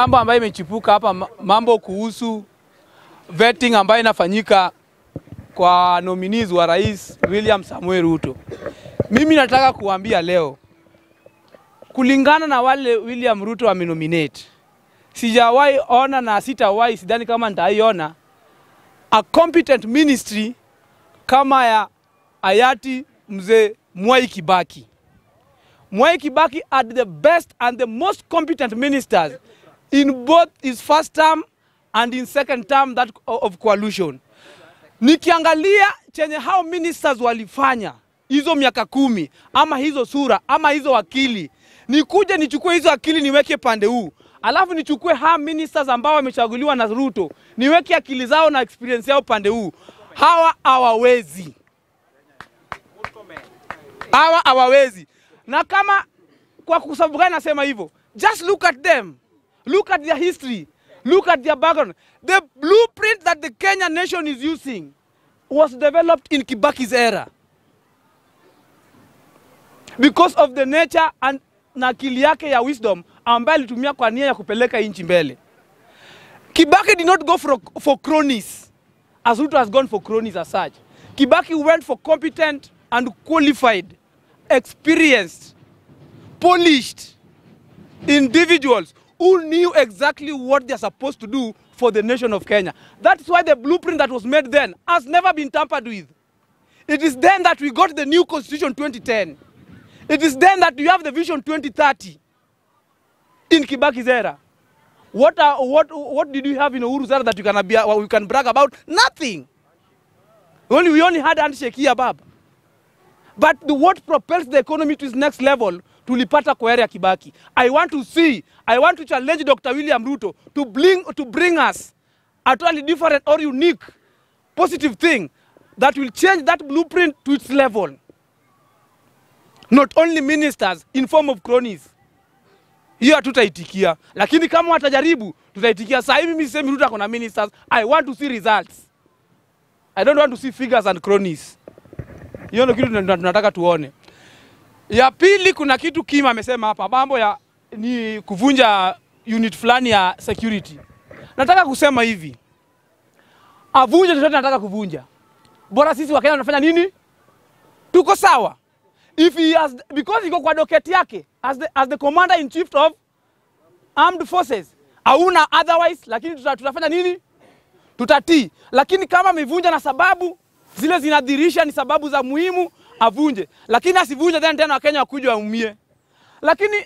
Mambo ambayo imechipuka hapa, mambo kuhusu vetting ambayo inafanyika kwa nominees wa Rais William Samuel Ruto. Mimi nataka kuambia leo, kulingana na wale William Ruto amenominate, sijawahi ona na sitawahi, sidhani kama nitaiona a competent ministry kama ya hayati mzee Mwai Kibaki. Mwai Kibaki had the best and the most competent ministers in both his first term and in second term that of coalition. Nikiangalia chenye hao ministers walifanya hizo miaka 10 ama hizo sura ama hizo akili, nikuje nichukue hizo akili niweke pande huu, alafu nichukue hao ministers ambao wamechaguliwa na Ruto niweke akili zao na experience yao pande huu, hawa hawawezi. Hawa hawawezi. Na kama kwa sababu gani nasema hivyo? Just look at them. Look at their history. Look at their background. The blueprint that the Kenyan nation is using was developed in Kibaki's era. Because of the nature and akili yake ya wisdom ambayo alitumia kwa nia ya kupeleka nchi mbele. Kibaki did not go for cronies as Ruto has gone for cronies as such. Kibaki went for competent and qualified, experienced, polished individuals who knew exactly what they're supposed to do for the nation of Kenya. That's why the blueprint that was made then has never been tampered with. It is then that we got the new Constitution 2010. It is then that we have the Vision 2030 in Kibaki's era. What did we have in Uhuru's era that we can brag about? Nothing. We only had handshake here, Bab. But what propels the economy to its next level, tulipata kwa era ya Kibaki. I want to challenge Dr. William Ruto to bring us a totally different or unique positive thing that will change that blueprint to its level. Not only ministers in form of cronies. Hiyo hatutaitikia, lakini kama watajaribu tutaitikia. Sasa hivi mimi sisemi Ruto kuna ministers. I want to see results. I don't want to see figures and cronies. Hiyo ndio kitu tunataka tuone. Ya pili, kuna kitu Kima amesema hapa, mambo ya ni kuvunja unit fulani ya security. Nataka kusema hivi. Avunje chochote nataka kuvunja. Bora sisi wa Kenya tunafanya nini? Tuko sawa. If he has, because he go kwa doketi yake as the commander in chief of armed forces. Hauna otherwise, lakini tutafanya nini? Tutatii. Lakini kama mivunja na sababu zile zinadhirisha ni sababu za muhimu, avunje. Lakini asivunje tena wa Kenya wakuje waumie. Lakini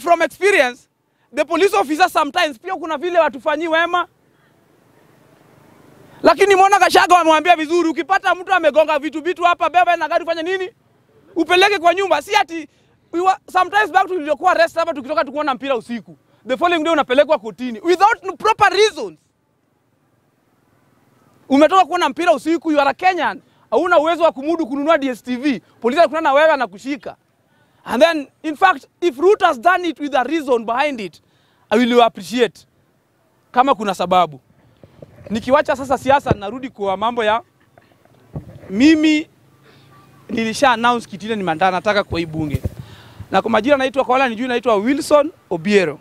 from experience, the police officers sometimes pia kuna vile watufanyi wema. Lakini Mona Gashaga wamwambia vizuri, ukipata mtu amegonga vitu hapa, beba na gari fanya nini? Upeleke kwa nyumba. Si ati sometimes back tulikuwa rest hapa tukitoka tukuona mpira usiku. The following day unapelekwa kotini without proper reasons. Umetoka kuona mpira usiku, you are a Kenyan. Hauna uwezo wa kumudu kununua DSTV. Polisi anakutana na wewe anakushika. And then, in fact, if Ruto has done it with a reason behind it, I will appreciate. Kama kuna sababu. Nikiwacha sasa siasa, narudi kwa mambo ya mimi nilisha announce kitine ni mandana nataka kwa hii bunge. Na kwa majina naitwa kwa wala nijui naitwa Wilson Obiero.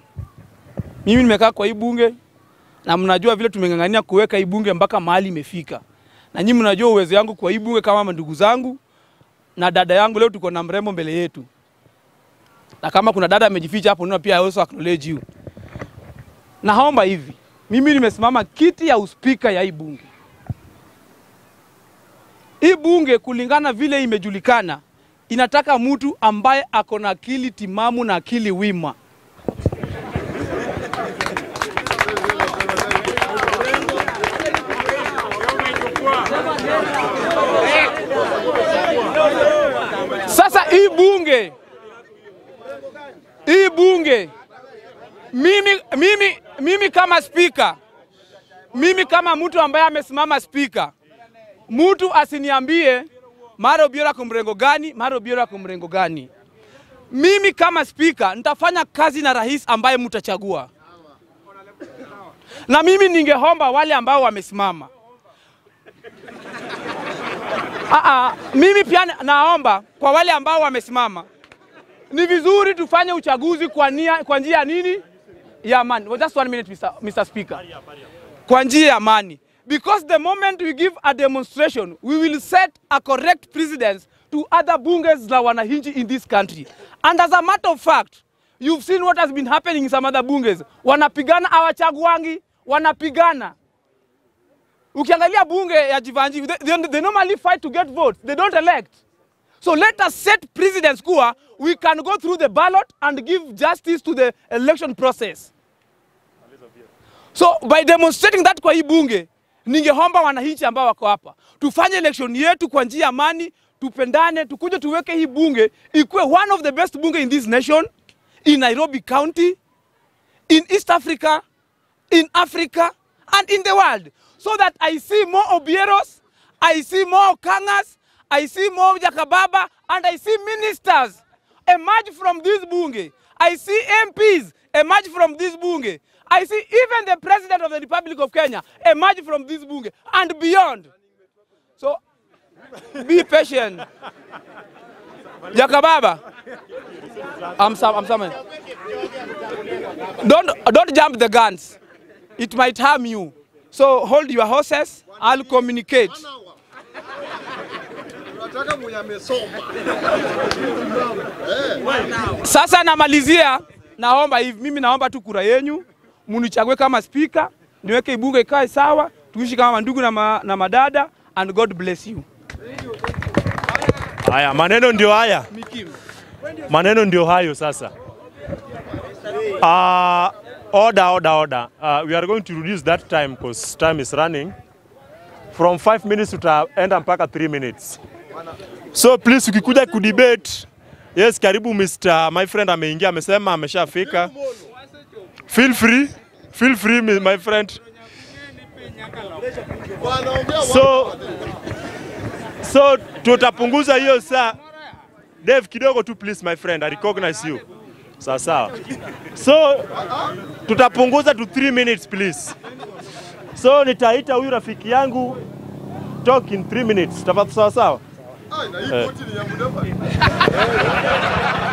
Mimi nimekaa kwa hii bunge. Na mnajua vile tumengangania kuweka hii bunge mpaka mahali imefika. Na nyinyi mnajua uwezo yangu kwa hii bunge kama ndugu zangu na dada yangu, leo tuko na mrembo mbele yetu. Na kama kuna dada amejificha hapo, nuna pia I also acknowledge you. Na haomba hivi, mimi nimesimama kiti ya uspika ya hii bunge. Hii bunge kulingana vile imejulikana inataka mtu ambaye ako na akili timamu na akili wima. Sasa hii bunge mimi kama speaker, mimi kama mtu ambaye amesimama speaker, mtu asiniambie Mara Obiero kwa mrengo gani, Mara Obiero kwa mrengo gani. Mimi kama speaker nitafanya kazi na rais ambaye mtachagua. Na mimi ningehomba wale ambao wamesimama. Mimi pia naomba kwa wale ambao wamesimama. Ni vizuri tufanye uchaguzi kwa njia nini? ya amani. Well, just 1 minute, Mr. Speaker. Kwa njia ya amani. Because the moment we give a demonstration, we will set a correct precedence to other bunges la wananchi in this country. And as a matter of fact, you've seen what has been happening in some other bunges. Wanapigana awachaguangi, wanapigana. Ukiangalia bunge ya Jivanji, they normally fight to get votes. They don't elect. So let us set precedence kuwa, we can go through the ballot and give justice to the election process. So by demonstrating that kwa hii bunge, ningehomba wananchi ambao wako hapa, tufanye election yetu kwa njia ya amani, tupendane, tukuje tuweke hii bunge ikuwe one of the best bunge in this nation, in Nairobi County, in East Africa, in Africa, and in the world. So that I see more Obieros, I see more Kangas, I see more Jakababa, and I see ministers emerge from this bunge. I see MPs emerge from this bunge. I see even the President of the Republic of Kenya emerge from this bunge and beyond. So be patient. Jakababa, don't jump the guns. It might harm you. So hold your horses, I'll communicate. Sasa namalizia, naomba hivi, mimi naomba tu kura yenu, munichague kama speaker, niweke ibunge ikae sawa, tuishi kama ndugu na madada, and God bless you. Haya, maneno ndio haya. Maneno ndio hayo sasa. Order. We are going to reduce that time because time is running. From 5 minutes to end mpaka 3 minutes. So please, ukikuja kudebate. Yes, karibu Mr. My friend ameingia, amesema, ameshafika. Feel free my friend. So tutapunguza hiyo saa. Dave kidogo tu please my friend, I recognize you. Sasa. So tutapunguza to 3 minutes please. So nitaita huyu rafiki yangu, talk in 3 minutes. Tafadhali sawa sawa.